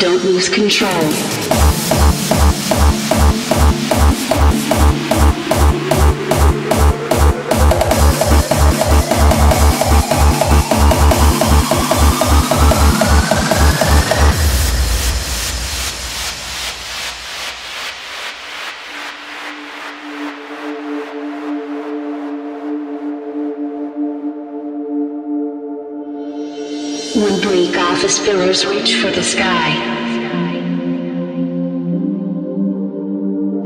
Don't lose control. One break off as pillars reach for the sky.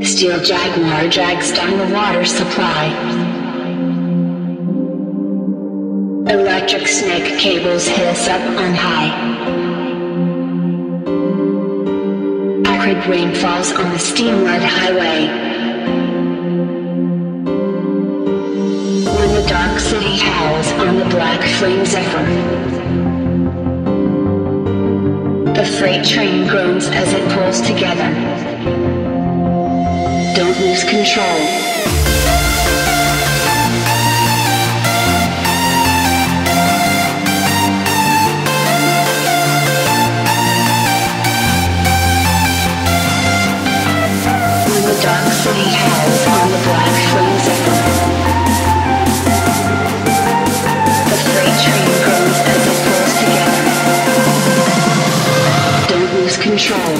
Steel jaguar drags down the water supply. Electric snake cables hiss up on high. Acrid rain falls on the steam-led highway. When the dark city howls on the black flame zephyr, the freight train groans as it pulls together. Don't lose control. Control. The dark city howls on the black flame zephyr. The freight train groans as it pulls together. Don't lose control.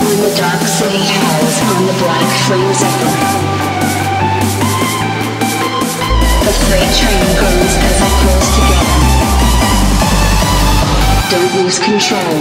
When the dark city howls on the black flame zephyr, freight train goes as it pulls together. Don't lose control.